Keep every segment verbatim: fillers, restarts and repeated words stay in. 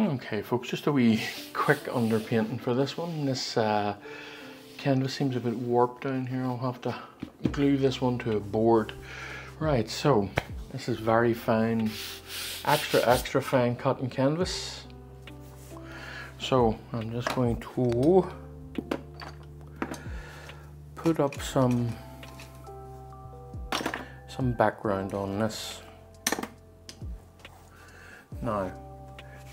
Okay folks, just a wee quick underpainting for this one. This uh, canvas seems a bit warped down here. I'll have to glue this one to a board. Right, so this is very fine, extra extra fine cotton canvas. So I'm just going to put up some some background on this. Now,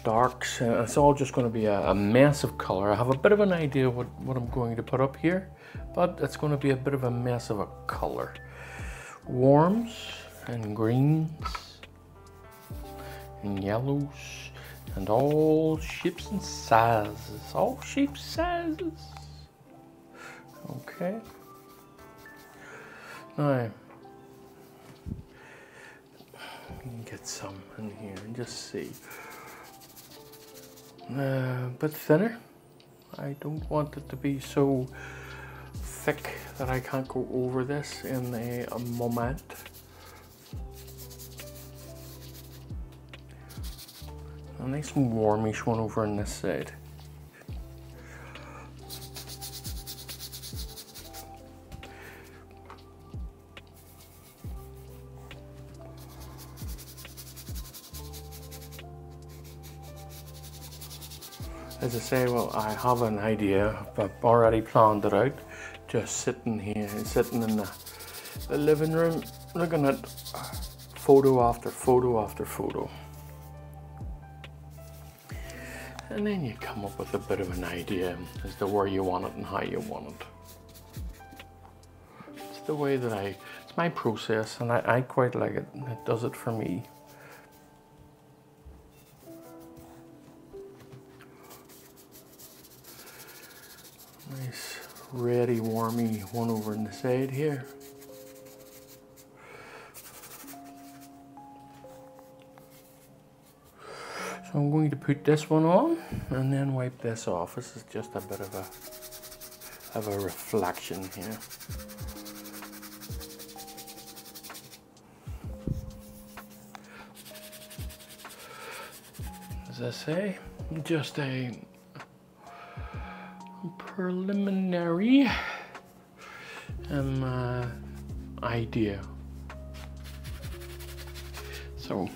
darks, and it's all just going to be a, a mess of color. I have a bit of an idea what, what I'm going to put up here, but it's going to be a bit of a mess of a color. Warms and greens and yellows and all shapes and sizes, all shapes sizes. Okay. Now, you can get some in here and just see. Uh, a bit thinner. I don't want it to be so thick that I can't go over this in a, a moment. A nice warmish one over on this side. As I say, well, I have an idea, but I've already planned it out. Just sitting here, sitting in the, the living room, looking at photo after photo after photo. And then you come up with a bit of an idea as to where you want it and how you want it. It's the way that I, it's my process, and I, I quite like it. It does it for me. Nice, reddy, warmy one over on the side here. So I'm going to put this one on and then wipe this off. This is just a bit of a of a reflection here. As I say, just a preliminary um, uh, idea. So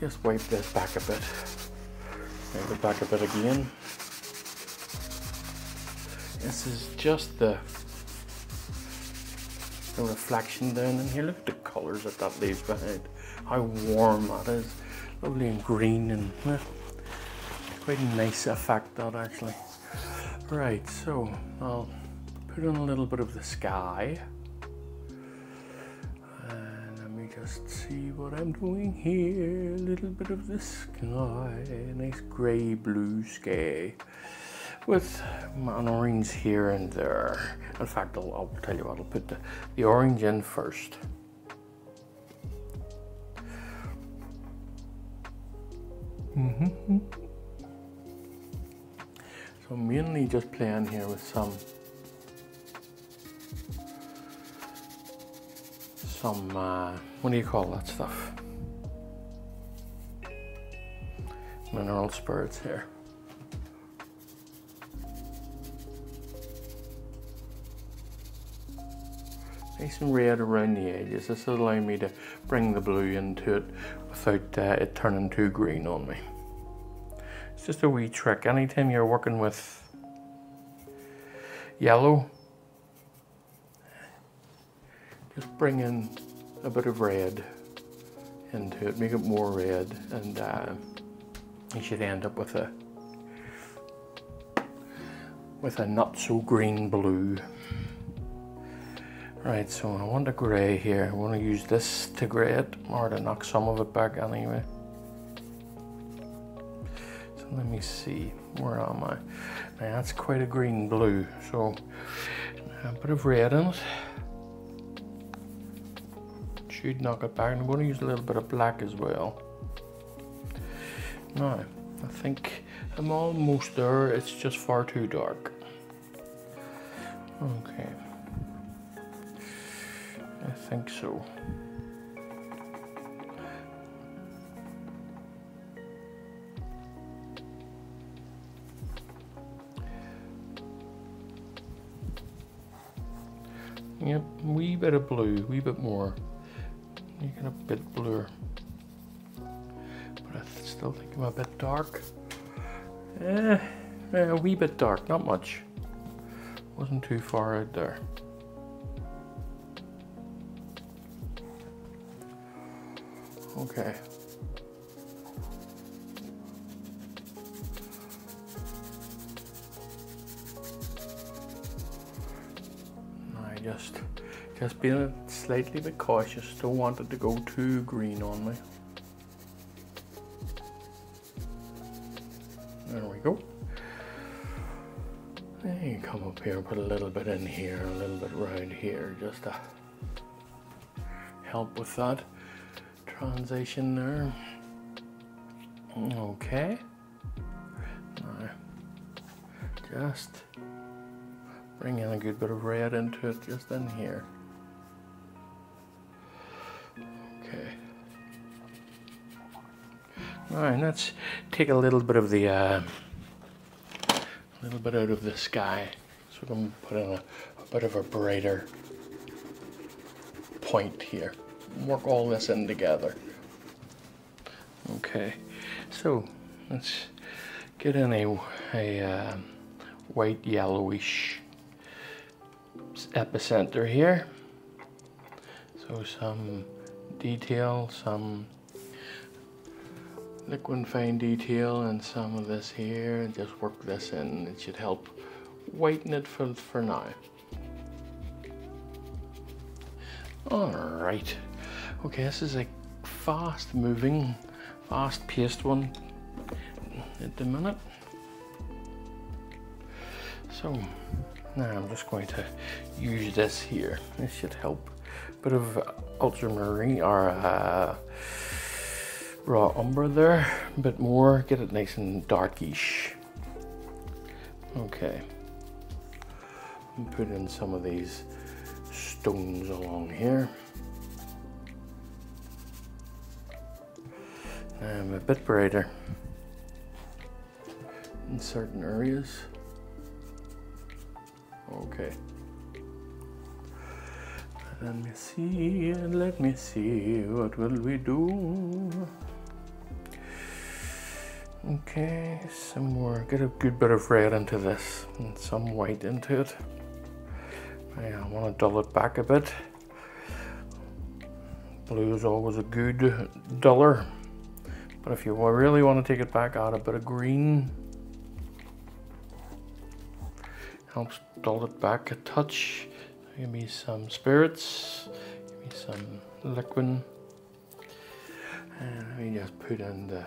just wipe this back a bit. Wipe it back a bit again. This is just the, the reflection down in here. Look at the colours that that leaves behind. How warm that is. Lovely and green and uh, quite a nice effect that actually. Right, so I'll put on a little bit of the sky. And let me just see what I'm doing here. A little bit of the sky, a nice grey blue sky with an orange here and there. In fact, I'll, I'll tell you what, I'll put the, the orange in first. Mm-hmm. So mainly just playing here with some some uh, what do you call that stuff? Mineral spirits here. Nice and red around the edges. This will allow me to bring the blue into it without uh, it turning too green on me. It's just a wee trick. Anytime you're working with yellow, just bring in a bit of red into it, make it more red, and uh, you should end up with a with a not so green blue. Right, so I want to grey here. I want to use this to grey it, or to knock some of it back anyway. So let me see, where am I? Now that's quite a green blue, so a bit of red in it. Should knock it back, and I'm going to use a little bit of black as well. Now, I think I'm almost there, it's just far too dark. Okay. I think so. Yep, wee bit of blue, wee bit more. You get a bit bluer. But I still think I'm a bit dark. Eh, a wee bit dark, not much. Wasn't too far out there. Okay. I just, just being slightly bit cautious, don't want it to go too green on me. There we go. Then you come up here and put a little bit in here, a little bit round here, just to help with that transition there. Okay. Now, just bring in a good bit of red into it just in here. Okay. All right, let's take a little bit of the, uh, a little bit out of the sky. So we're going to put in a, a bit of a brighter point here. Work all this in together. Okay, so let's get in a, a uh, white yellowish epicenter here. So some detail, some liquid fine detail, and some of this here, and just work this in. It should help whiten it for, for now. All right. Okay, this is a fast moving, fast paced one at the minute. So now I'm just going to use this here. This should help. A bit of ultramarine or uh, raw umber there, a bit more, get it nice and darkish. Okay, and put in some of these stones along here. I'm a bit brighter in certain areas. Okay. Let me see, and let me see, what will we do? Okay, some more, get a good bit of red into this and some white into it. I want to dull it back a bit. Blue is always a good duller. But if you really want to take it back, add a bit of green. Helps dull it back a touch. Give me some spirits. Give me some liquid. And let me just put in the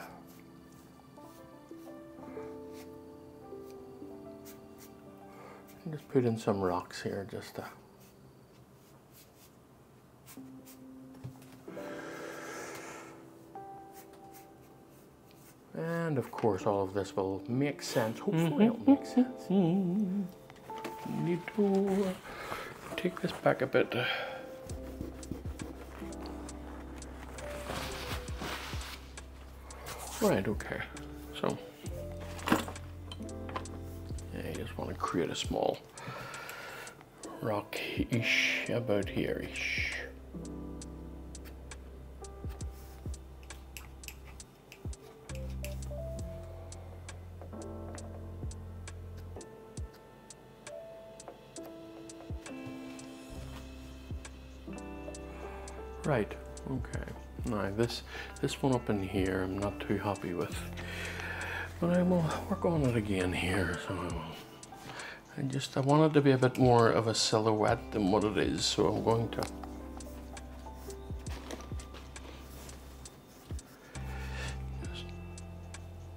just put in some rocks here, just to and of course, all of this will make sense. Hopefully, it'll make sense. Need to take this back a bit. Right. Okay. So, yeah, you just want to create a small rock-ish about here-ish. Right, okay. Now this this one up in here I'm not too happy with. But I will work on it again here, so I will. I just I want it to be a bit more of a silhouette than what it is, so I'm going to just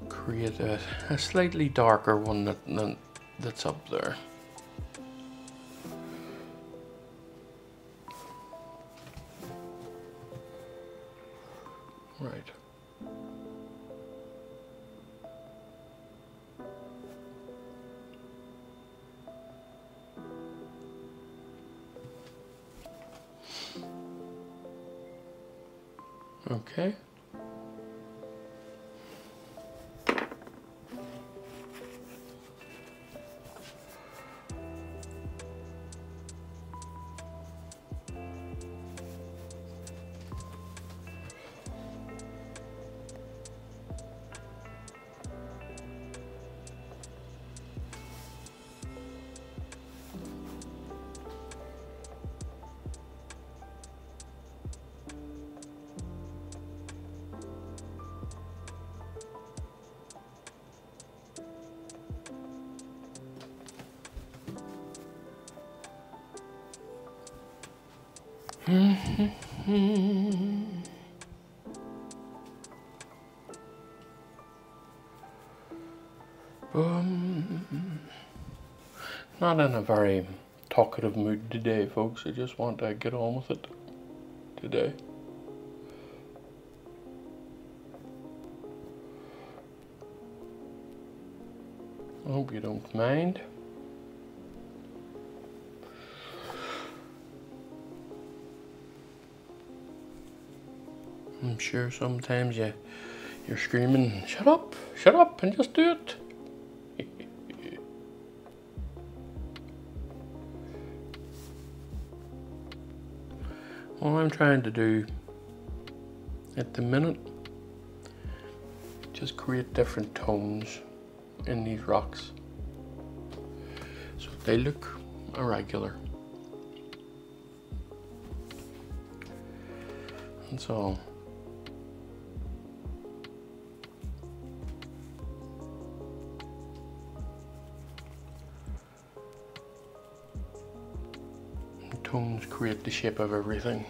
create a, a slightly darker one that, that that's up there. Right. Okay. um, not in a very talkative mood today, folks. I just want to get on with it today. I hope you don't mind. I'm sure sometimes you, you're screaming, shut up, shut up, and just do it. All I'm trying to do at the minute, just create different tones in these rocks so they look irregular. That's all. Tones create the shape of everything.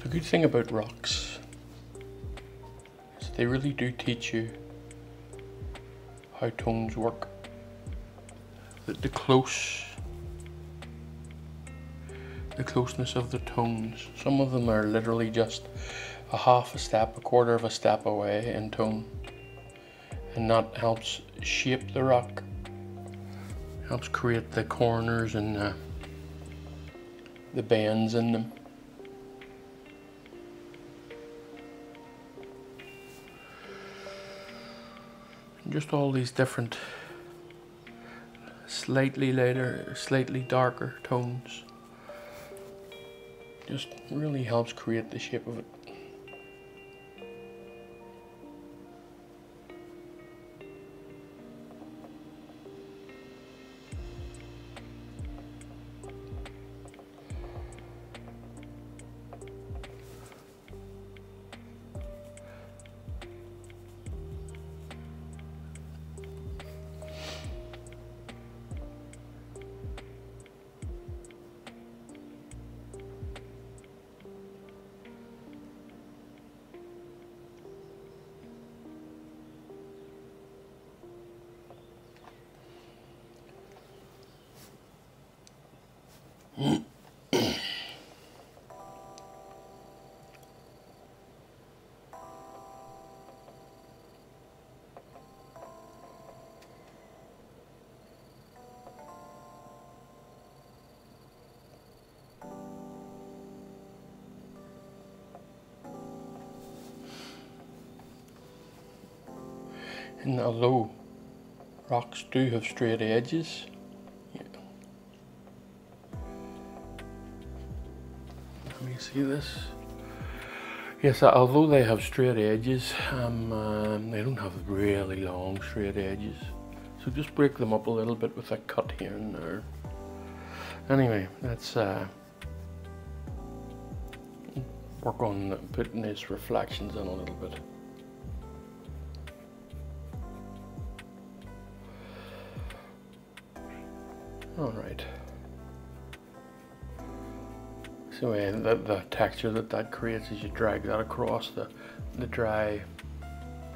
The good thing about rocks is they really do teach you how tones work. That the close, the closeness of the tones, some of them are literally just a half a step, a quarter of a step away in tone, and that helps shape the rock, helps create the corners and the, the bends in them. Just all these different, slightly lighter, slightly darker tones. Just really helps create the shape of it. written, although rocks do have straight edges. Yeah. Let me see this. Yes, although they have straight edges, um, um, they don't have really long straight edges. So just break them up a little bit with a cut here and there. Anyway, let's uh, work on putting these reflections in a little bit. All right. So yeah, the, the texture that that creates as you drag that across the, the dry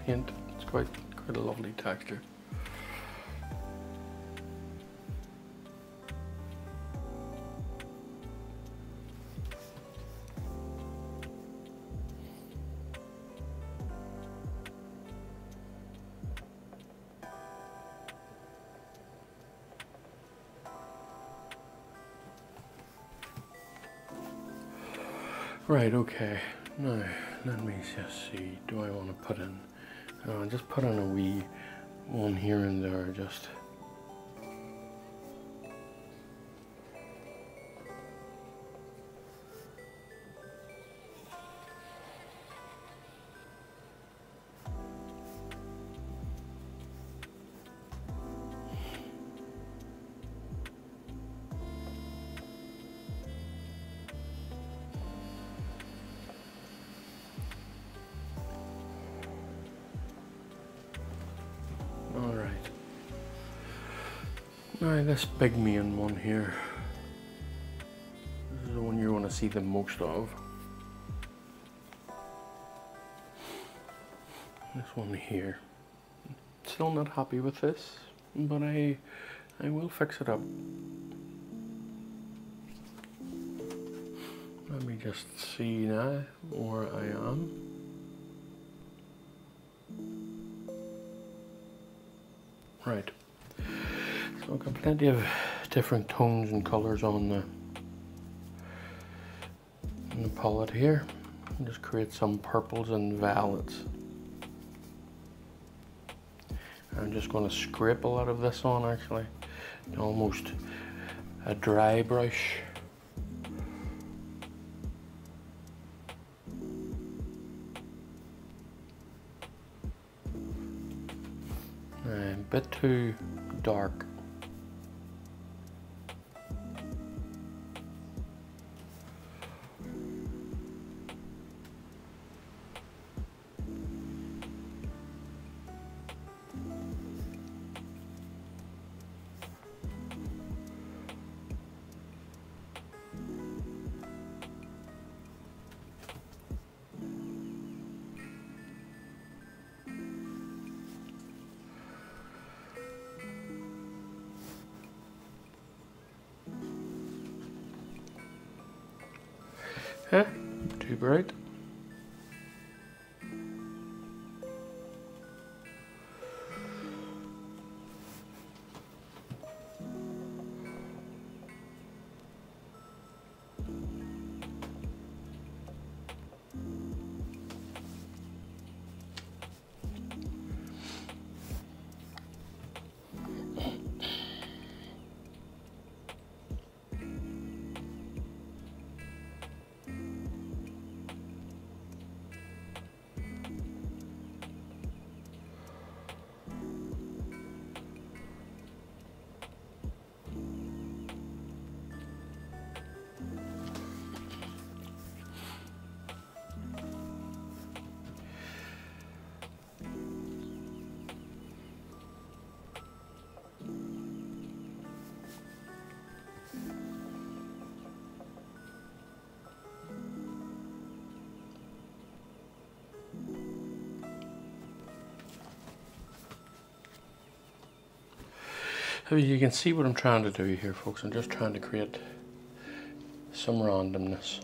paint, it's quite, quite a lovely texture. Right, okay, now let me just see, do I want to put in, uh, just put in a wee one here and there, just. Now this big main one here, this is the one you want to see the most of. This one here, still not happy with this, but I, I will fix it up. Let me just see now where I am. Right. So I've got plenty of different tones and colors on the, on the palette here. I'll just create some purples and violets. I'm just going to scrape a lot of this on actually, almost a dry brush. A bit too dark. Yeah, too bright. You can see what I'm trying to do here, folks. I'm just trying to create some randomness.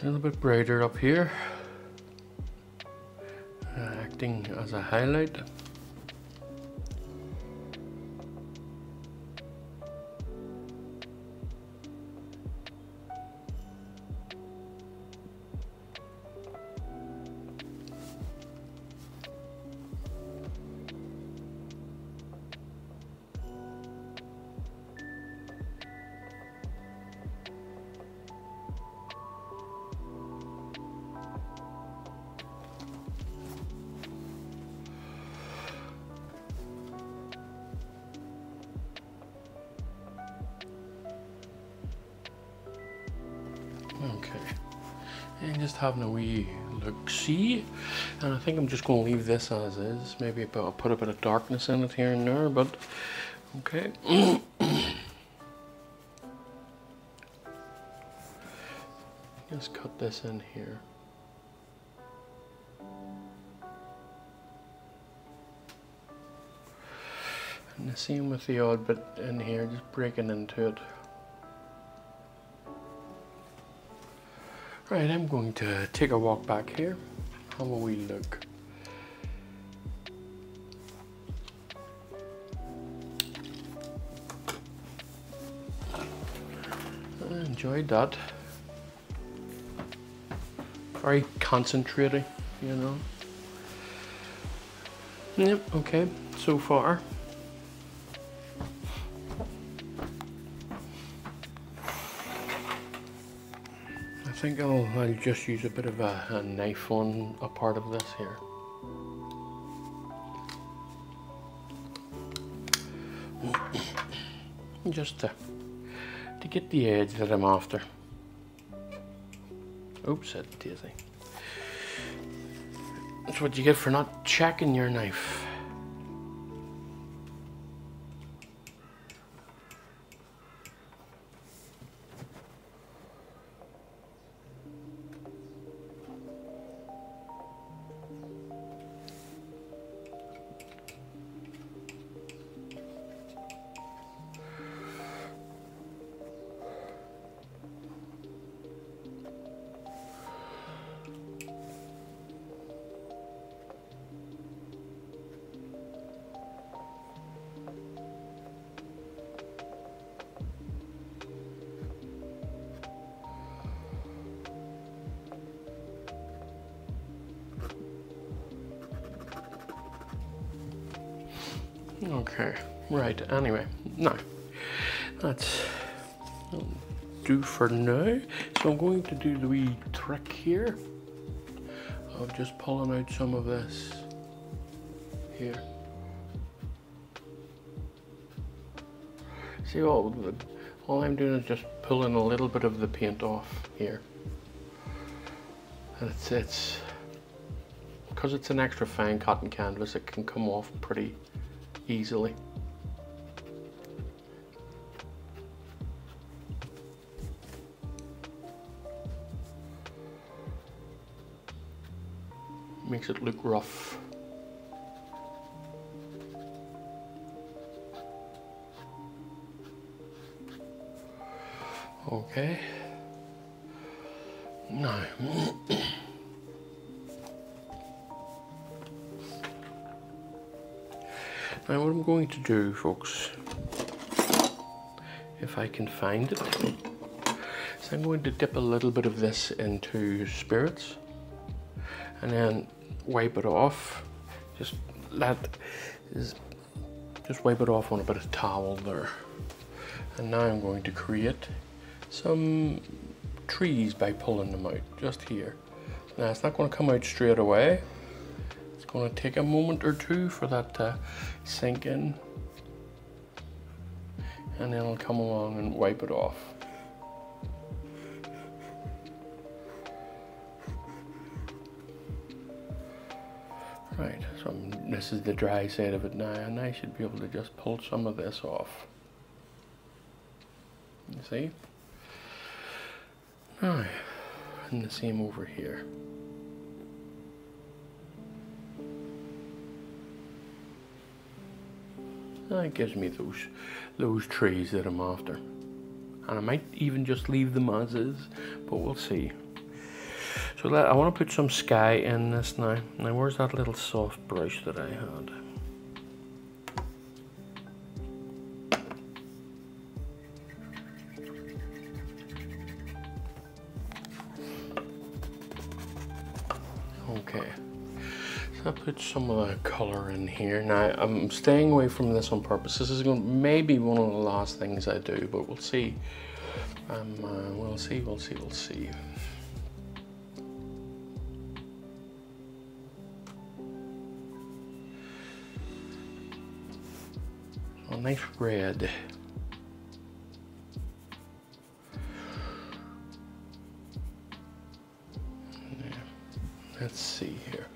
a little bit brighter up here, uh, acting as a highlight. And just having a wee look see, and I think I'm just going to leave this as is. Maybe I'll put a bit of darkness in it here and there, but okay. Just cut this in here. And the same with the odd bit in here, just breaking into it. Right, I'm going to take a walk back here, have a wee look. I enjoyed that. Very concentrating, you know. Yep, okay, so far. I think I'll, I'll just use a bit of a, a knife on a part of this here. Just to, to get the edge that I'm after. Oops, that's daisy. That's what you get for not checking your knife. Okay, right, anyway, now, that's that'll do for now. So I'm going to do the wee trick here of just pulling out some of this here. See, all, the, all I'm doing is just pulling a little bit of the paint off here. And it's, it's, because it's an extra fine cotton canvas, it can come off pretty easily. Makes it look rough. Okay. No. Now what I'm going to do, folks, if I can find it, is I'm going to dip a little bit of this into spirits and then wipe it off. Just let, just wipe it off on a bit of towel there. And now I'm going to create some trees by pulling them out, just here. Now it's not going to come out straight away. Going to take a moment or two for that to sink in, and then I'll come along and wipe it off. Right, so I'm, this is the dry side of it now, and I should be able to just pull some of this off. You see? Now, and the same over here. That gives me those those trees that I'm after, and I might even just leave them as is, but we'll see. So let, I want to put some sky in this now. Now where's that little soft brush that I had? Okay, so I put some of the color in here. Now I'm staying away from this on purpose. This is going to maybe one of the last things I do, but we'll see. Um, uh, we'll see, we'll see, we'll see. A nice red. Let's see here.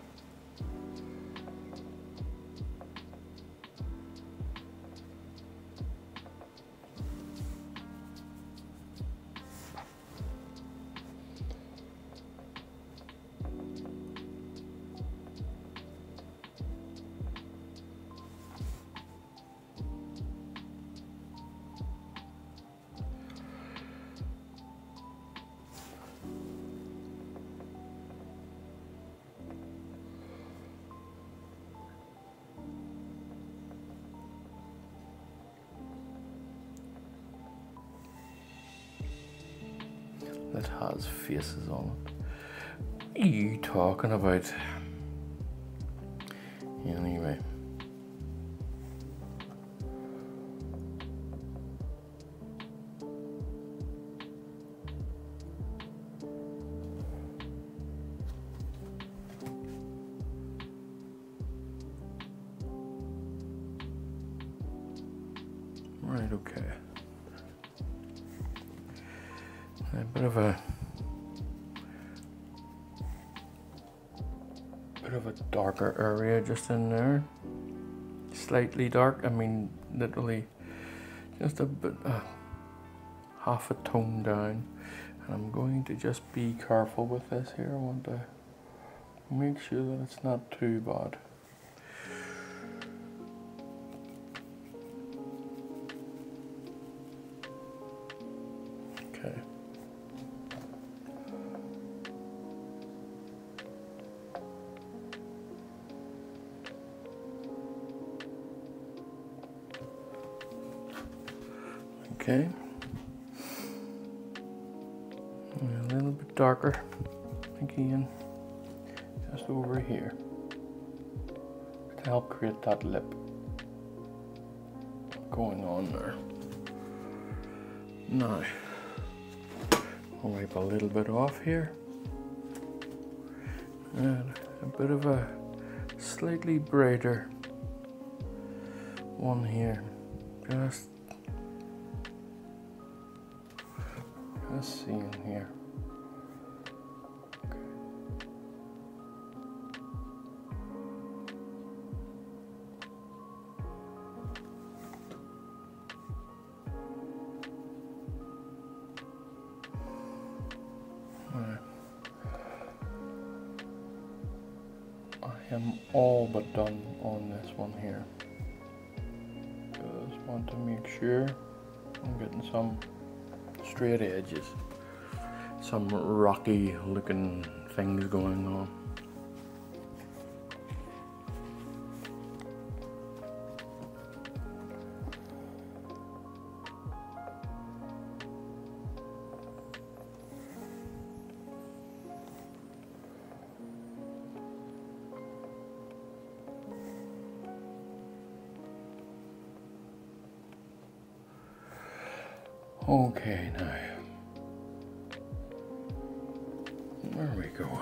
That has faces on it. What are you talking about? Anyway. Right, okay. A bit of a bit of a darker area just in there, slightly dark. I mean, literally just a bit, uh, half a tone down. And I'm going to just be careful with this here. I want to make sure that it's not too bad. Okay, a little bit darker again, just over here to help create that lip going on there. Now, I'll wipe a little bit off here, and a bit of a slightly brighter one here, just Let's see in here. All right. I am all but done on this one here. Just want to make sure I'm getting some straight edges, some rocky looking things going on. Okay, now, there we go. All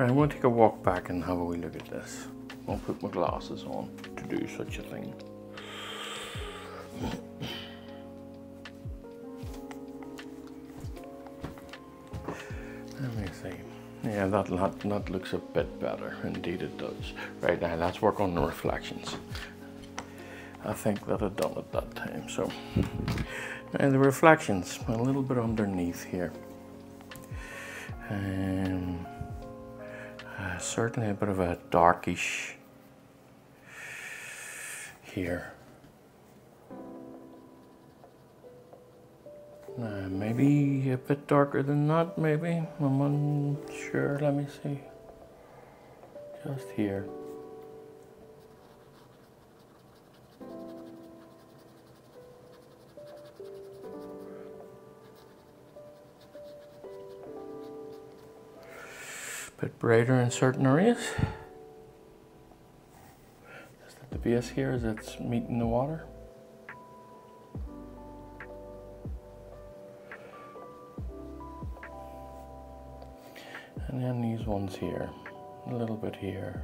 right, I'm gonna take a walk back and have a wee look at this. I'll put my glasses on to do such a thing. Let me see. Yeah, that, that, that looks a bit better. Indeed it does. Right, now let's work on the reflections. I think that I've done it that time, so. And the reflections, a little bit underneath here. Um, uh, certainly a bit of a darkish here. Uh, maybe a bit darker than that, maybe. I'm unsure. Let me see. Just here. A bit brighter in certain areas. Just at the base here as it's meeting the water. And then these ones here, a little bit here.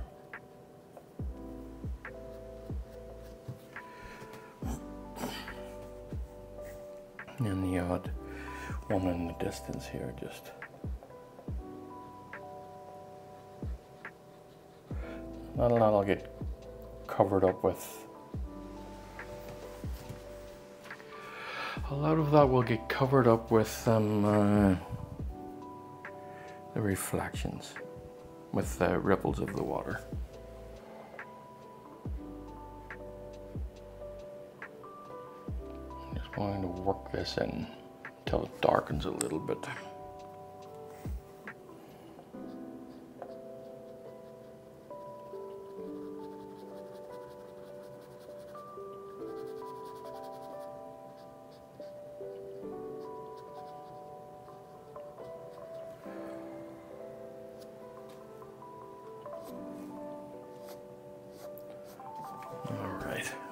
And then the odd one in the distance here, just not a lot will get covered up with. A lot of that will get covered up with um, uh, the reflections, with the ripples of the water. I'm just going to work this in until it darkens a little bit.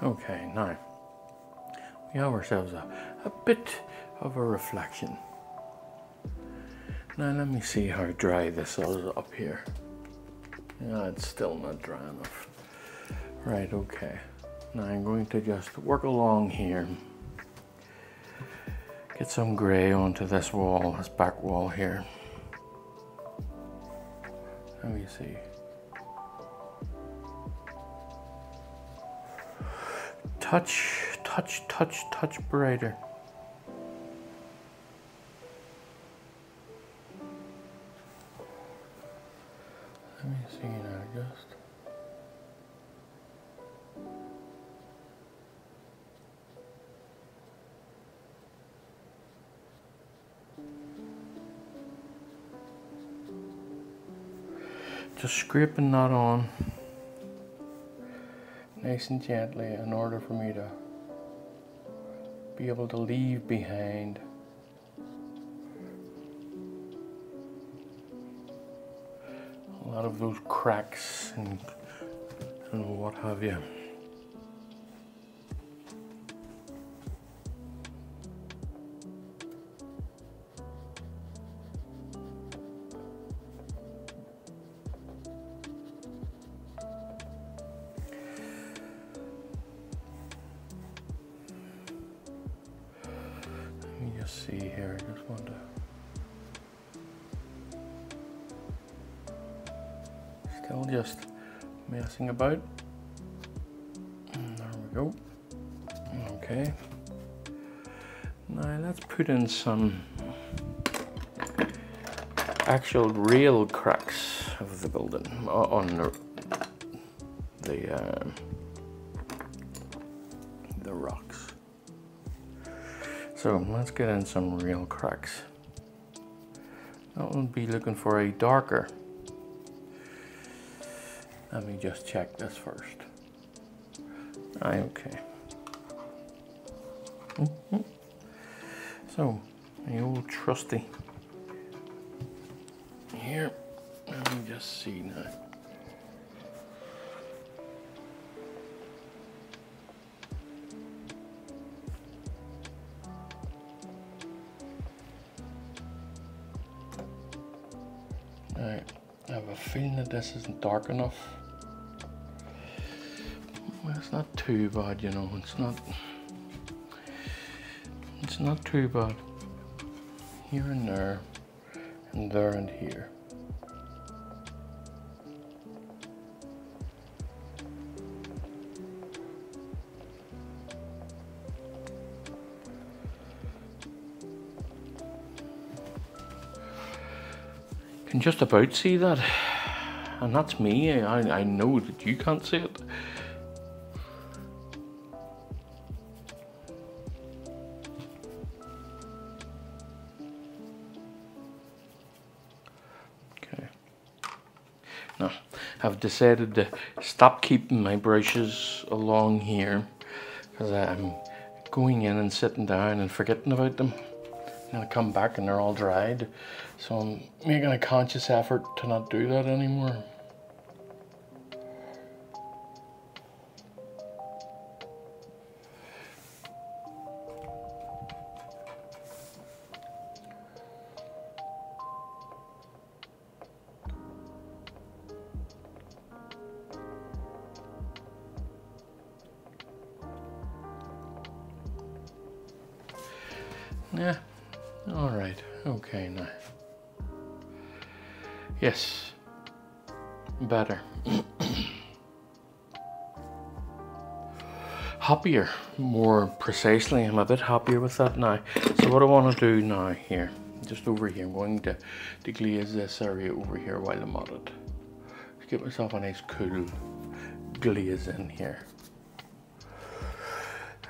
Okay, now we have ourselves a, a bit of a reflection. Now let me see how dry this is up here. Yeah, it's still not dry enough. Right, okay. Now I'm going to just work along here. Get some gray onto this wall, this back wall here. Let me see. Touch, touch, touch, touch brighter. Let me see now, just. Just scraping that on. Nice and gently, in order for me to be able to leave behind a lot of those cracks and, and what have you. See here, I just want to still just messing about. There we go. Okay. Now let's put in some actual real cracks of the building on the the uh, the rocks. So let's get in some real cracks. That will be looking for a darker. Let me just check this first. Aye, okay. Mm-hmm. So the old trusty here. Let me just see now. Feeling that this isn't dark enough. Well, it's not too bad, you know. It's not. It's not too bad. Here and there, and there and here. You can just about see that. And that's me, I, I know that you can't see it. Now, I've decided to stop keeping my brushes along here because I'm going in and sitting down and forgetting about them. And I come back and they're all dried. So I'm making a conscious effort to not do that anymore. Yeah, all right, okay now. Yes, better. Happier, more precisely, I'm a bit happier with that now. So what I want to do now here, just over here, I'm going to, to glaze this area over here while I'm at it. Just get myself a nice cool glaze in here.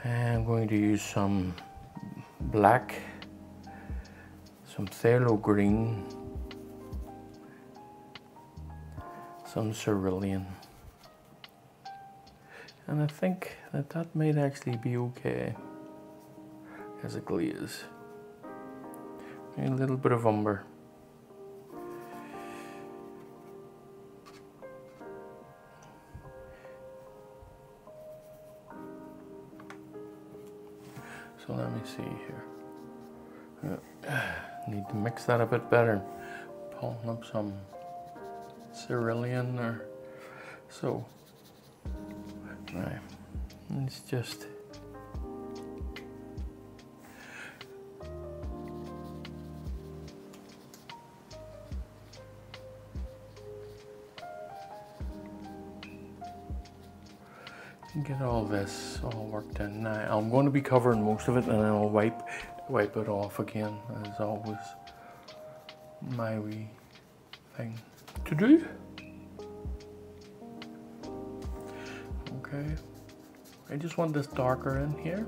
And I'm going to use some black, some phthalo green, some cerulean, and I think that that might actually be okay as a glaze. Maybe a little bit of umber. So let me see here. Need to mix that a bit better. Pulling up some cerulean there. So, right. Let's just get all this all worked in. Now, I'm going to be covering most of it, and I'll wipe wipe it off again, as always. My wee thing to do. Okay, I just want this darker in here.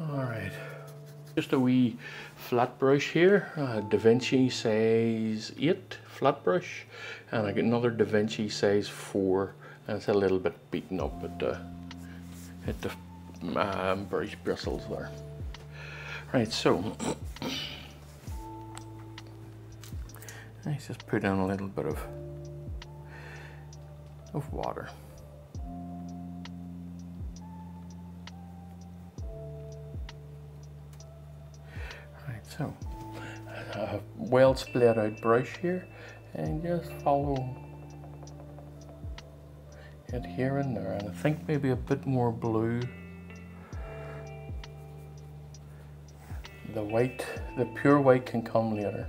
Alright, just a wee flat brush here, uh, Da Vinci size eight flat brush, and I get another Da Vinci size four, and it's a little bit beaten up at the, at the uh, brush bristles there. Right, so let's just put in a little bit of, of water. So, a well split out brush here, and just follow it here and there, and I think maybe a bit more blue. The white, the pure white can come later.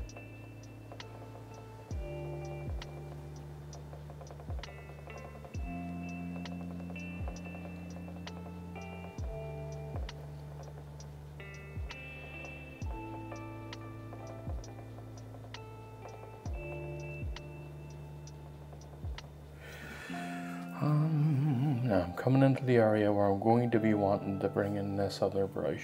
Um, now I'm coming into the area where I'm going to be wanting to bring in this other brush.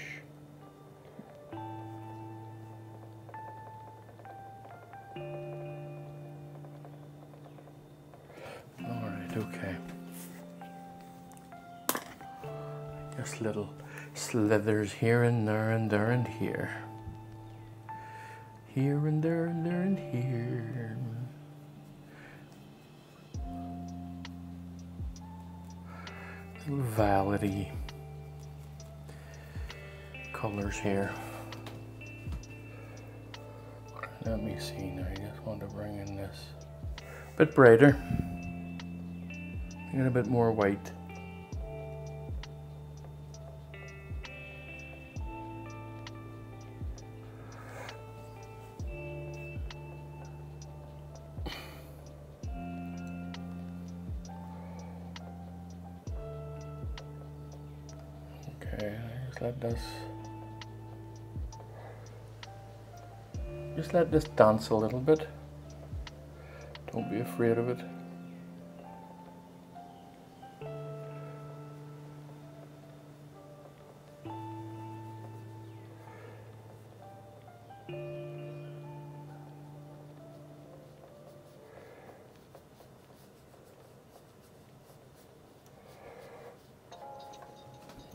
Alright, okay. Just little slithers here and there and there and here. Here and there and there and here. Violet-y colors here. Let me see now. I just want to bring in this a bit brighter. Get a bit more white. like this. Just let this dance a little bit. Don't be afraid of it.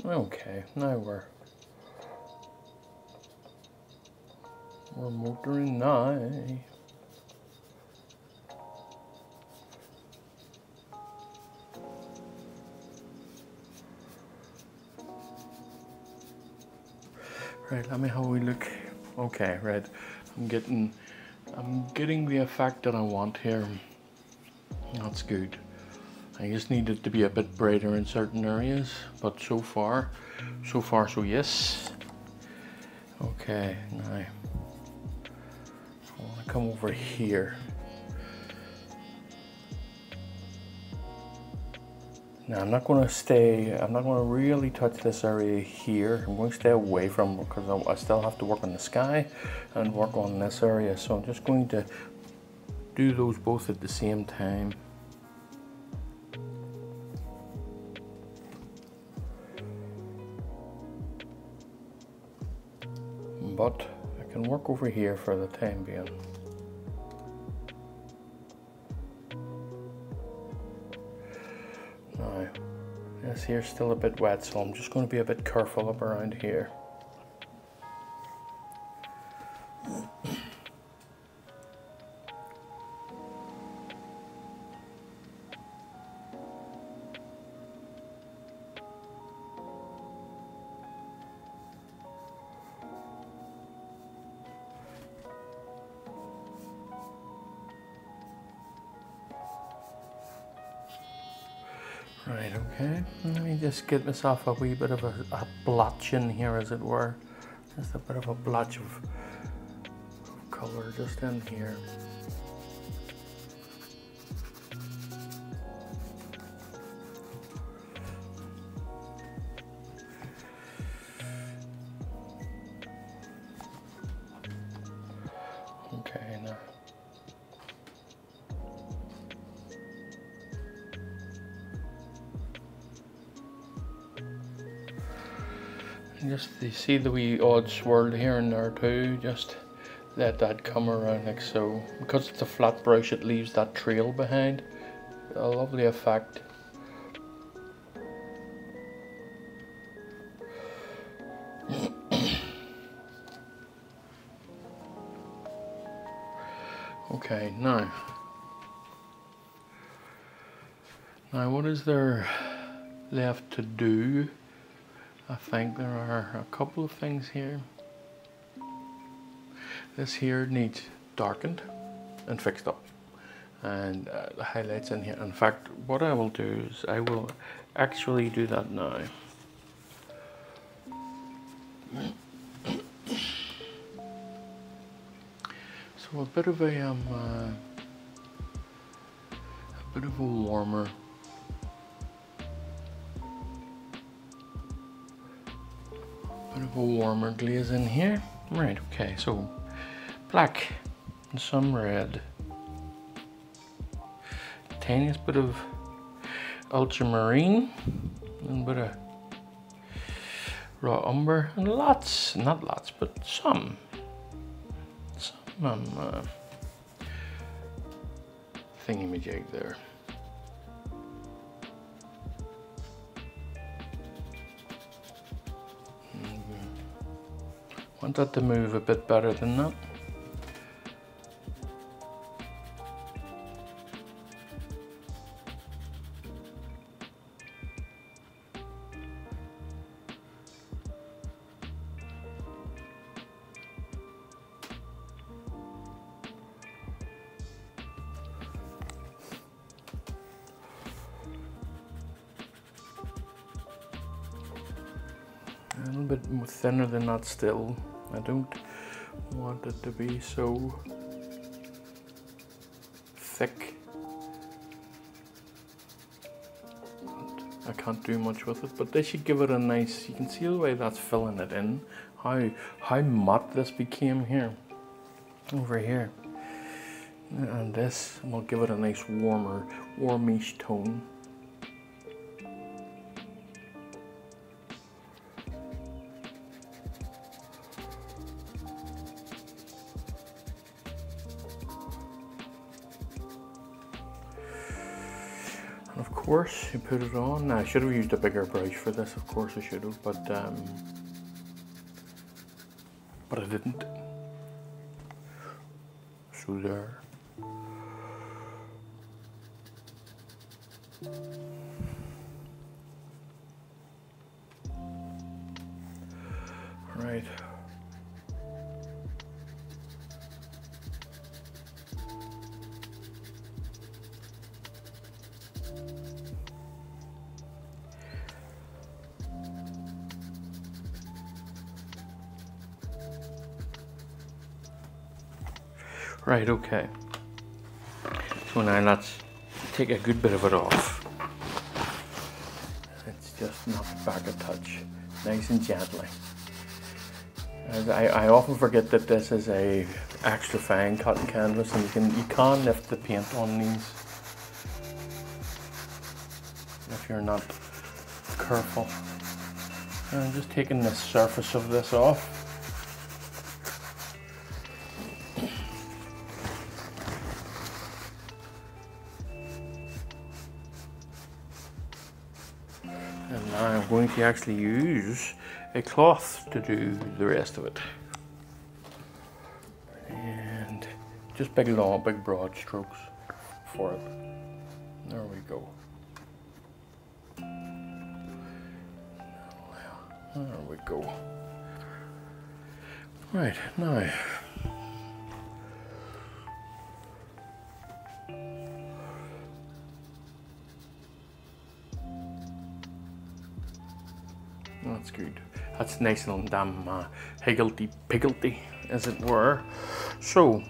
Okay, now we're we're motoring now. Right, let me how we look. Okay, right. I'm getting I'm getting the effect that I want here. That's good. I just need it to be a bit brighter in certain areas, but so far, so far, so yes. Okay, now I want to come over here. Now I'm not going to stay, I'm not going to really touch this area here. I'm going to stay away from it because I, I still have to work on the sky and work on this area. So I'm just going to do those both at the same time. But I can work over here for the time being. Now, this here's still a bit wet, so I'm just going to be a bit careful up around here. Right, okay, let me just get myself a wee bit of a, a blotch in here, as it were. Just a bit of a blotch of, of color just in here. Just you see the wee odd swirl here and there too, just let that come around like so. Because it's a flat brush, it leaves that trail behind. A lovely effect. Okay, now. Now what is there left to do? I think there are a couple of things here. This here needs darkened and fixed up, and uh, the highlights in here. In fact, what I will do is I will actually do that now. So a bit of a um, uh, a bit of a warmer. Of a warmer glaze in here. Right, okay, so black and some red, tiniest bit of ultramarine, and a bit of raw umber, and lots, not lots, but some some um, uh, thingamajig there. Want that to move a bit better than that. A little bit more thinner than that still. I don't want it to be so thick. I can't do much with it, but they should give it a nice, you can see the way that's filling it in, how how matte this became here, over here. And this, and we'll give it a nice warmer, warmish tone. Of course, you put it on. Now, I should have used a bigger brush for this, of course I should have, but um, but I didn't. So there. Right. Right, okay. So now let's take a good bit of it off. It's just knocked back a touch, nice and gently. I, I often forget that this is a extra fine cotton canvas, and you can you can lift the paint on these if you're not careful. And I'm just taking the surface of this off. Going to actually use a cloth to do the rest of it, and just big long, big broad strokes for it. There we go. There we go. Right now, that's good. That's nice and damn uh, higgledy-piggledy, as it were. So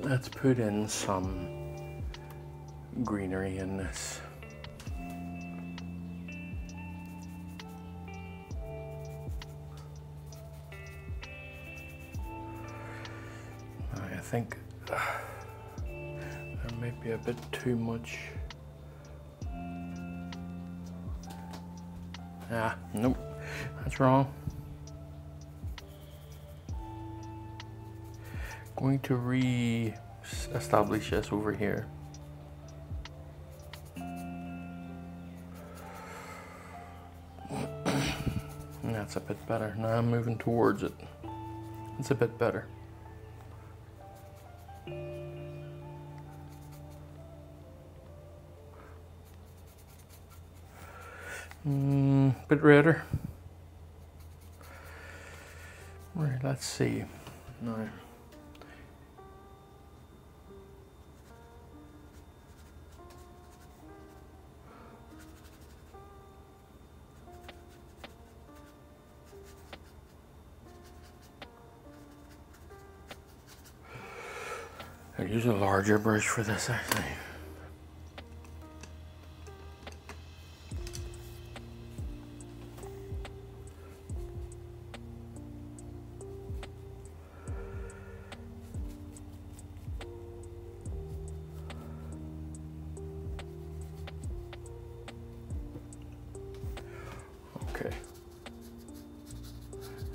let's put in some greenery in this. I think uh, there might be a bit too much. Ah, nope, that's wrong. Going to re-establish this over here. That's a bit better. Now I'm moving towards it. It's a bit better. Mm, bit redder. Right, let's see. No. I'll use a larger brush for this, actually.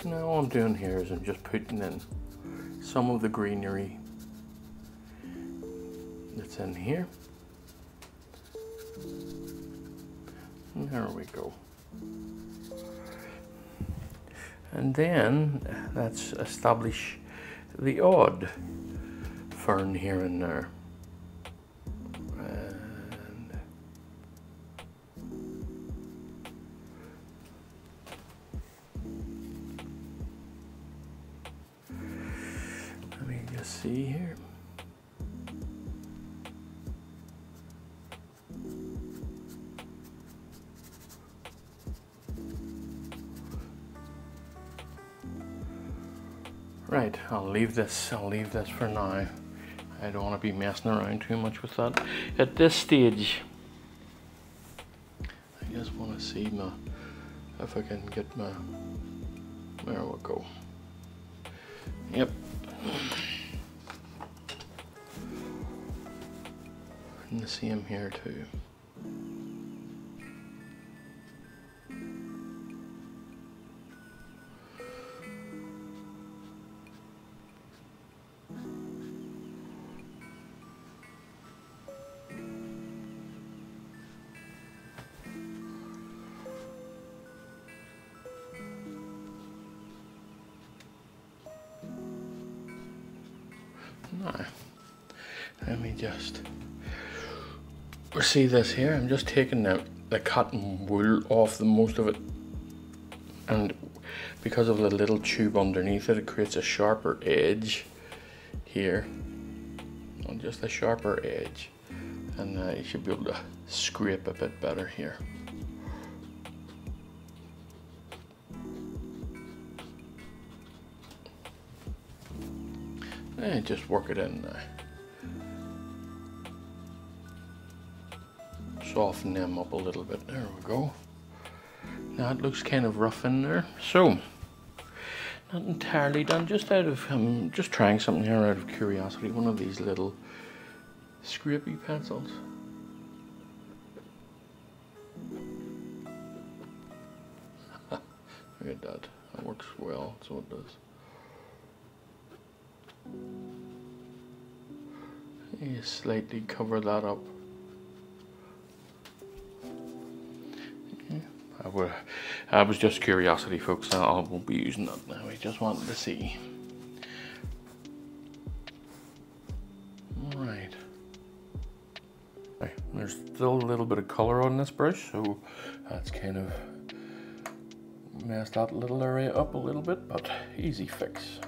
Now all I'm doing here is I'm just putting in some of the greenery that's in here. There we go. And then let's establish the odd fern here and there. See here. Right, I'll leave this, I'll leave this for now. I don't want to be messing around too much with that. At this stage, I guess we'll I see my, if I can get my, there we go. Yep. And the same here too. Now, let me just see this here. I'm just taking the, the cotton wool off the most of it, and because of the little tube underneath it, it creates a sharper edge here, and just a sharper edge, and uh, you should be able to scrape a bit better here. And just work it in now. Soften them up a little bit. There we go. Now it looks kind of rough in there. So, not entirely done. Just out of, um, just trying something here out of curiosity. One of these little scrapey pencils. Look at that. That works well. So it does. You slightly cover that up. Yeah, I, would, I was just curiosity, folks. I won't be using that now. I just wanted to see. Alright. Right. There's still a little bit of colour on this brush, so that's kind of messed that little area up a little bit, but easy fix.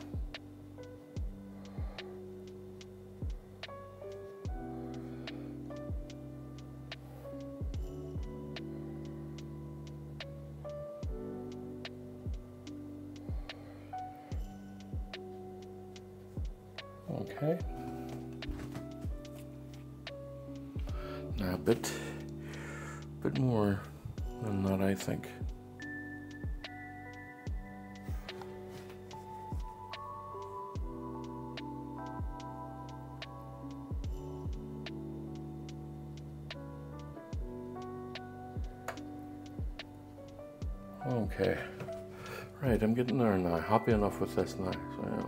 Okay. Now a bit, bit more than that, I think. Okay. Right, I'm getting there now. Happy enough with this now, so yeah.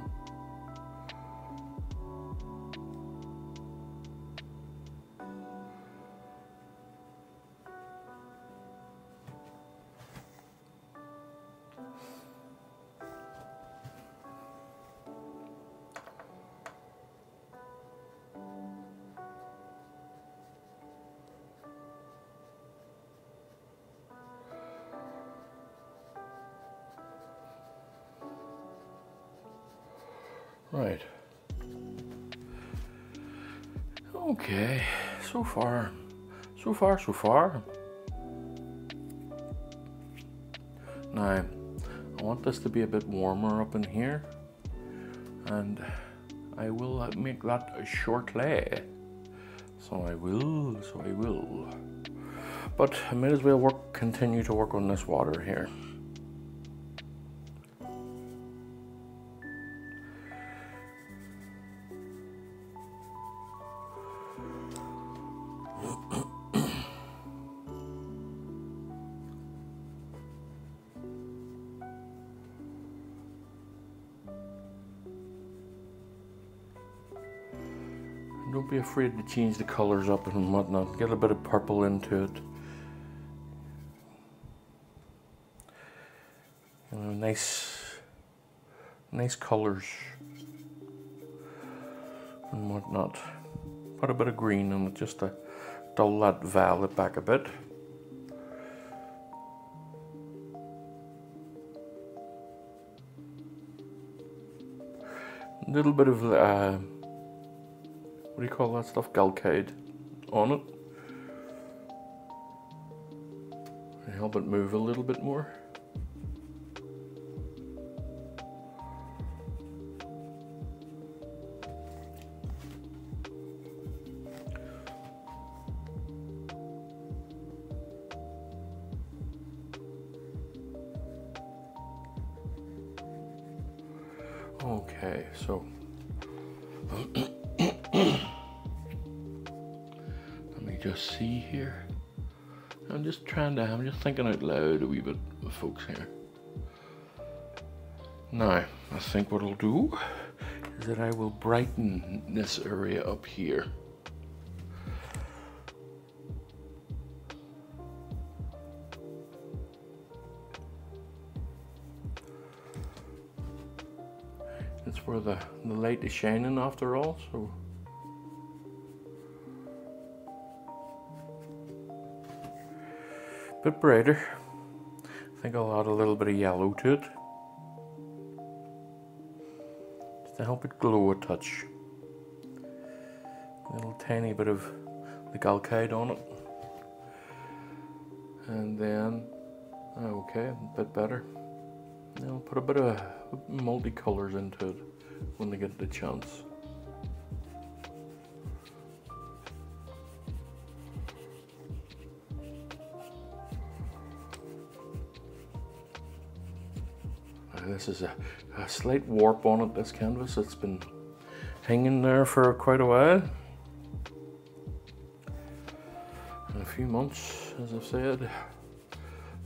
Right. Okay, so far, so far, so far. Now, I want this to be a bit warmer up in here, and I will make that shortly. So I will, so I will. But I might as well work, continue to work on this water here. Don't be afraid to change the colors up and whatnot. Get a bit of purple into it. You know, nice, nice colors and whatnot. Put a bit of green in it just to dull that violet back a bit. A little bit of uh, what do you call that stuff? Galcade on it. And help it move a little bit more. Okay, so let me just see here. I'm just trying to, I'm just thinking out loud a wee bit, folks, here. Now, I think what I'll do is that I will brighten this area up here. It's where the, the light is shining after all, so. Bit brighter. I think I'll add a little bit of yellow to it, just to help it glow a touch. A little tiny bit of the alkyd on it, and then okay, a bit better. And I'll put a bit of multicolors into it when they get the chance. This is a, a slight warp on it, this canvas. It's been hanging there for quite a while. In a few months, as I've said.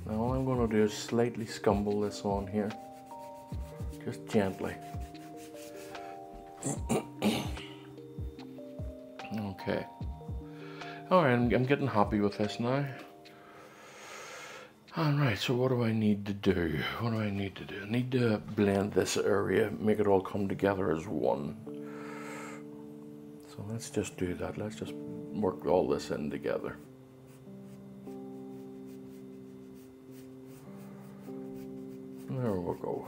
Now all I'm gonna do is slightly scumble this on here. Just gently. Okay. All right, I'm, I'm getting happy with this now. Alright, so what do I need to do? What do I need to do? I need to blend this area, make it all come together as one. So let's just do that. Let's just work all this in together. There we go.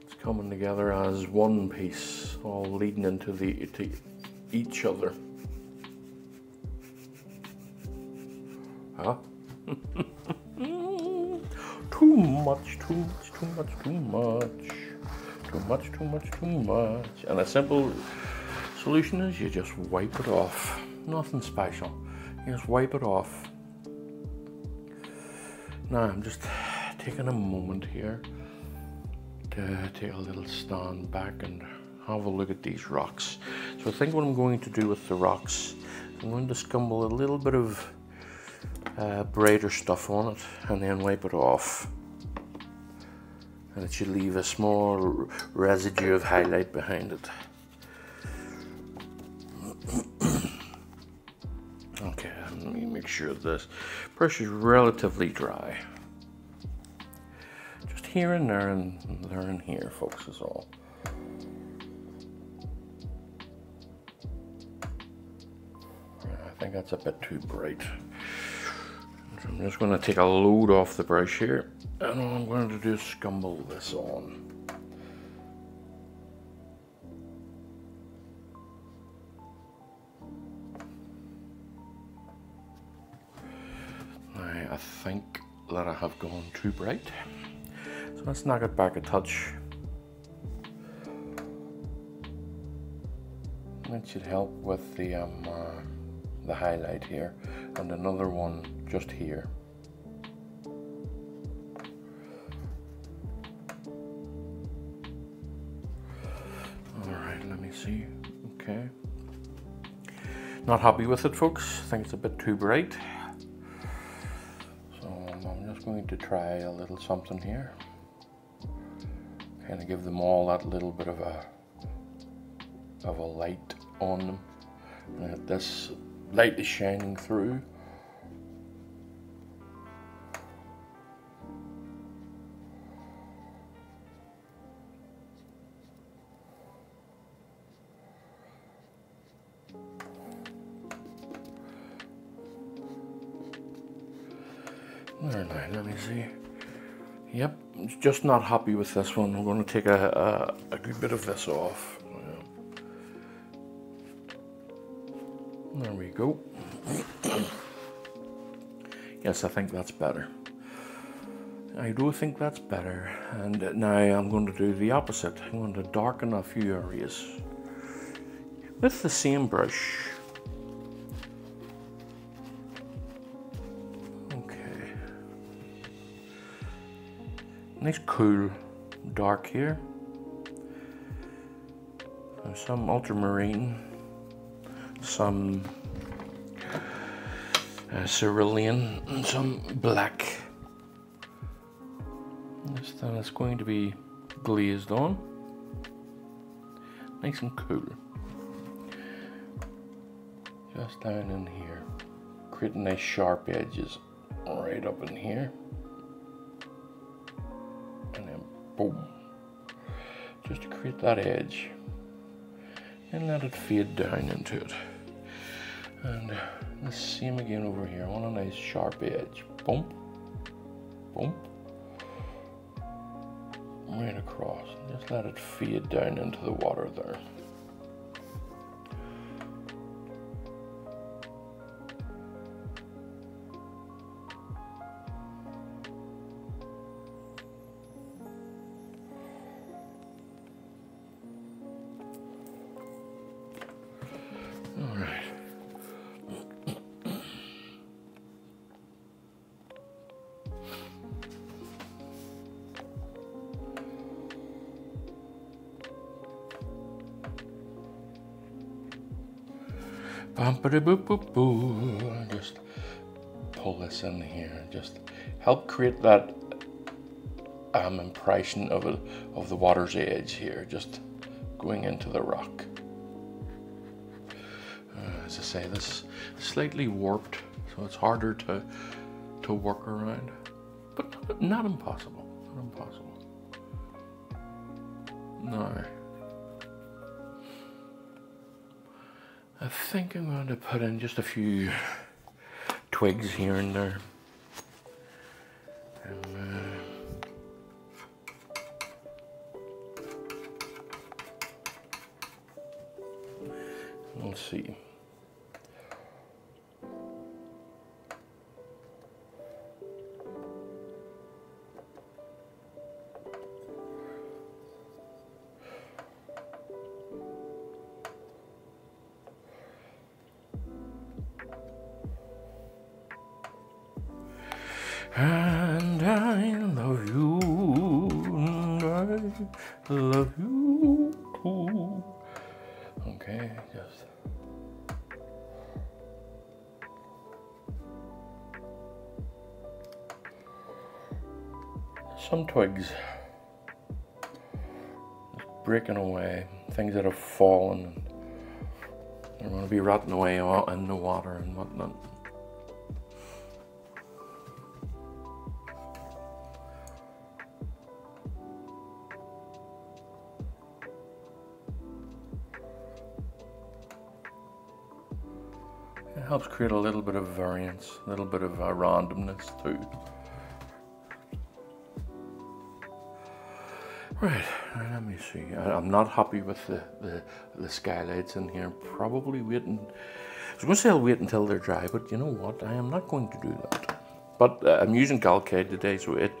It's coming together as one piece, all leading into the to each other. Too much, too much, too much, too much. Too much, too much, too much. And a simple solution is you just wipe it off. Nothing special. You just wipe it off. Now I'm just taking a moment here to take a little stand back and have a look at these rocks. So I think what I'm going to do with the rocks, I'm going to scumble a little bit of Uh, brighter stuff on it and then wipe it off, and it should leave a small residue of highlight behind it. Okay, let me make sure this brush is relatively dry, just here and there and there and here, folks, is all. I think that's a bit too bright. So I'm just going to take a load off the brush here, and all I'm going to do is scumble this on. Now, I think that I have gone too bright, so let's knock it back a touch. That should help with the um, uh, the highlight here, and another one just here. All right, let me see. Okay. Not happy with it, folks. I think it's a bit too bright. So I'm just going to try a little something here. Kind of give them all that little bit of a of a light on them. And this light is shining through. There now, let me see. Yep, just not happy with this one. I'm going to take a, a, a good bit of this off. Yeah. There we go. Yes, I think that's better. I do think that's better. And now I'm going to do the opposite. I'm going to darken a few areas with the same brush. Nice cool dark here. Some ultramarine, some uh, cerulean, and some black. This time it's going to be glazed on, nice and cool. Just down in here, creating nice sharp edges right up in here, and then boom, just to create that edge. And let it fade down into it. And the same again over here. I want a nice sharp edge. Boom, boom, right across. Just let it fade down into the water there. Just pull this in here, just help create that um, impression of, a, of the water's edge here, just going into the rock. Uh, as I say, this is slightly warped, so it's harder to, to work around, but not, not impossible, not impossible. No. I think I'm going to put in just a few twigs here and there. And, uh, we'll see. And I love you, and I love you too. Okay, just. Some twigs. Just breaking away, things that have fallen. They're gonna be rotting away in the water and whatnot. Helps create a little bit of variance, a little bit of uh, randomness too. Right, let me see. I, I'm not happy with the, the, the skylights in here. Probably waiting. I was going to say I'll wait until they're dry, but you know what? I am not going to do that. But uh, I'm using Galcade today, so it,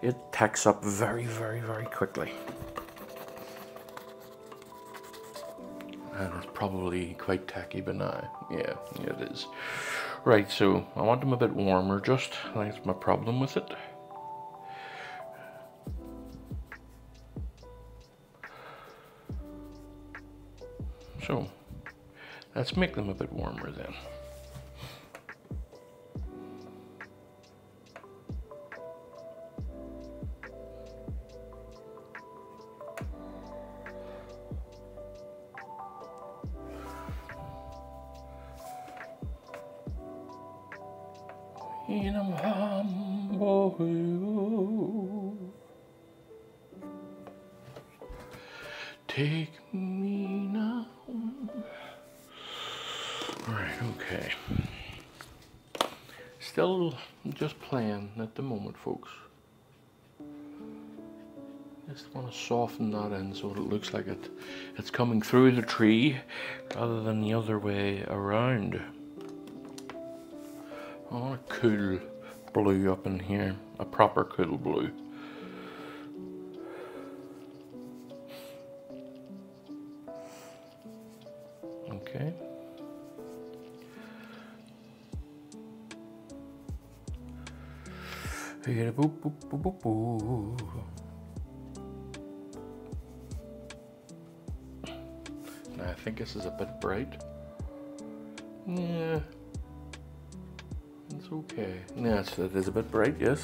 it tacks up very, very, very quickly. And it's probably quite tacky, but no, yeah, yeah, it is. Right, so I want them a bit warmer, just that's my problem with it. So, let's make them a bit warmer then. Take me now. All right, okay. Still just playing at the moment, folks. Just want to soften that in so it looks like it, it's coming through the tree rather than the other way around. I want a cool blue up in here, a proper cool blue. Okay. Boop, boop, boop, boop, boop. think this is a bit bright. Yeah, it's okay. Yeah, it's, it is a bit bright, yes.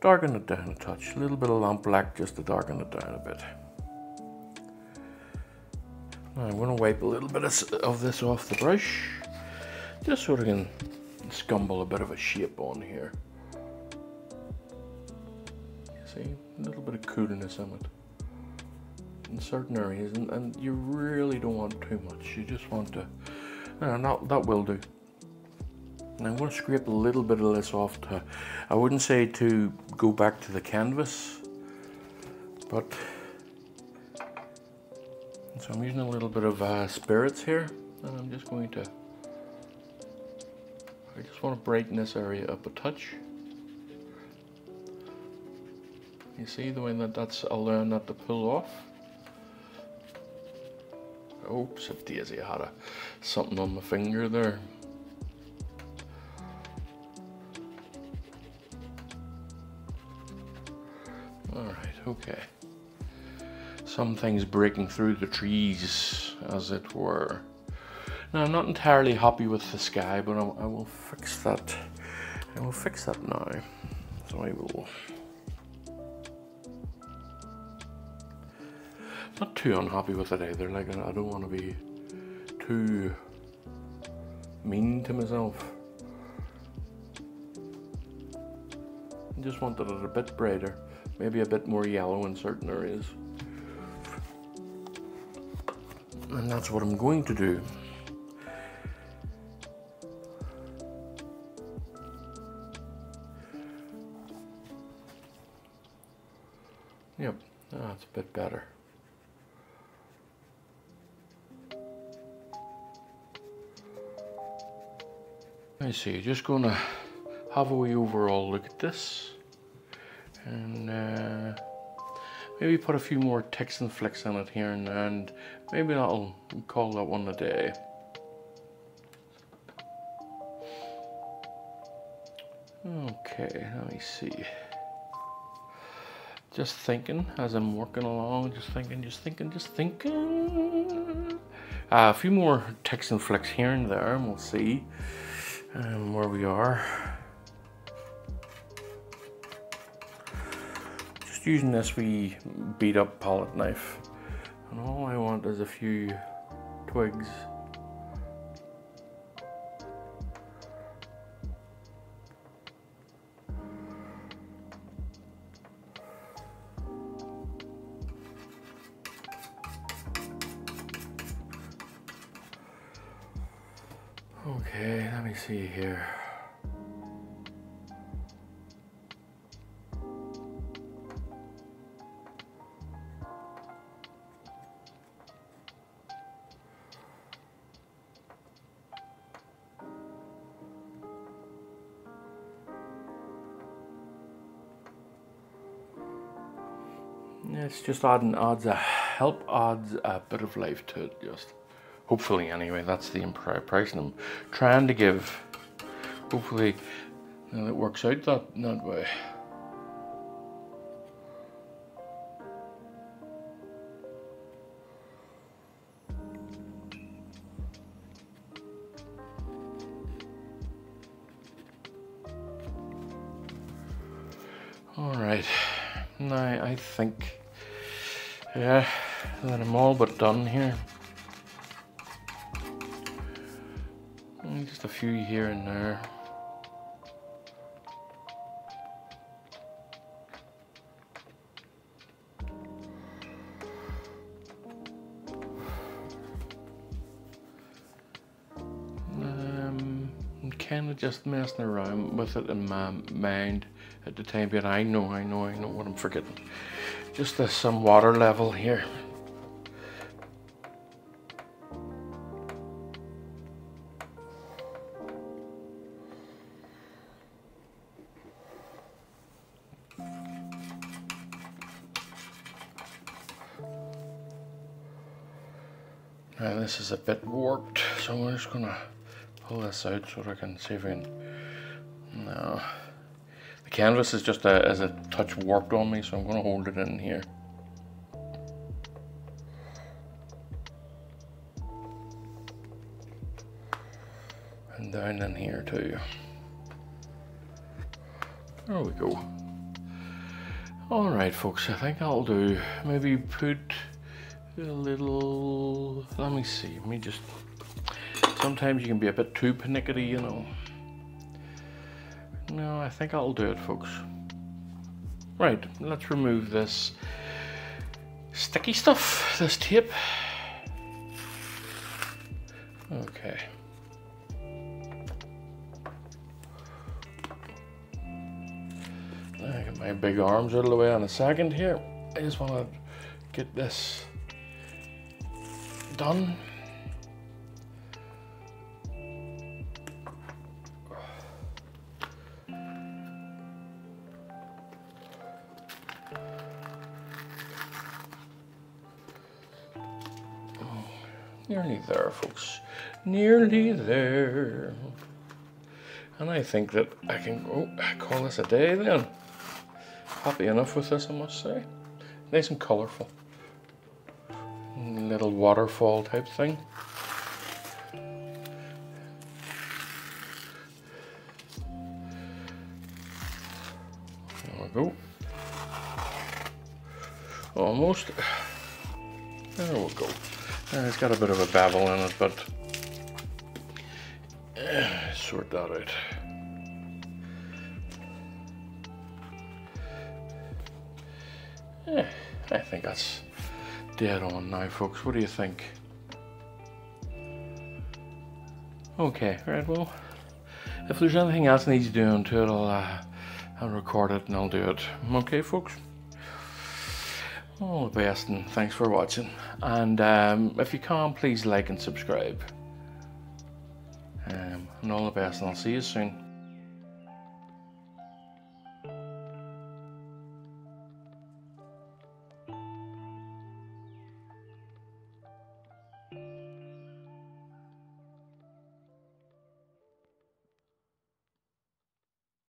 Darken it down a touch. A little bit of lamp black just to darken it down a bit. Now I'm going to wipe a little bit of this off the brush, just so I can scumble a bit of a shape on here. See, a little bit of coolness in it. In certain areas, and, and you really don't want too much. You just want to, and that, that will do. And I'm going to scrape a little bit of this off to, I wouldn't say to go back to the canvas, but, so I'm using a little bit of uh, spirits here, and I'm just going to, I just want to brighten this area up a touch. You see the way that that's allowing that to pull off? Oops, a daisy, I had a, something on my finger there. Alright, okay. Some things breaking through the trees, as it were. Now, I'm not entirely happy with the sky, but I, I will fix that. I will fix that now. So I will... Not too unhappy with it either, like I don't want to be too mean to myself. I just wanted it a bit brighter, maybe a bit more yellow in certain areas. And that's what I'm going to do. Yep, that's a bit better. I see, just gonna have a wee overall look at this, and uh, maybe put a few more ticks and flicks on it here, and, and maybe I'll call that one a day. Okay, let me see. Just thinking as I'm working along, just thinking, just thinking, just thinking. Uh, a few more ticks and flicks here and there, and we'll see. Um, where we are, just using this wee beat up palette knife, and all I want is a few twigs. Okay, let me see here. It's just adding adds a help adds a bit of life to it, just. Hopefully, anyway, that's the impression I'm trying to give. Hopefully, it works out that, that way. All right, now I think, yeah, that I'm all but done here. Just a few here and there. Um, I'm kind of just messing around with it in my mind at the time, but I know, I know, I know what I'm forgetting. Just uh, some water level here. Now this is a bit warped, so I'm just gonna pull this out so that I can see if I can. No, the canvas is just a, is a touch warped on me, so I'm gonna hold it in here. and down in here too. There we go. All right, folks, I think I'll do, maybe put a little, let me see, let me just, sometimes you can be a bit too pernickety, you know. No, I think I'll do it, folks. Right, let's remove this sticky stuff, this tape. Okay. I get my big arms out of the way in a second here. I just want to get this done. Nearly there, folks. Nearly there. And I think that I can oh, call this a day then. Happy enough with this, I must say. Nice and colourful. Little waterfall type thing. There we go. Almost. There we go. It's got a bit of a babble in it, but uh, sort that out. Yeah, I think that's dead on now, folks. What do you think? Okay, right, well, if there's anything else needs doing to it, I'll, uh, I'll record it and I'll do it. Okay, folks? All the best, and thanks for watching, and um, if you can, please like and subscribe, um, and all the best, and I'll see you soon.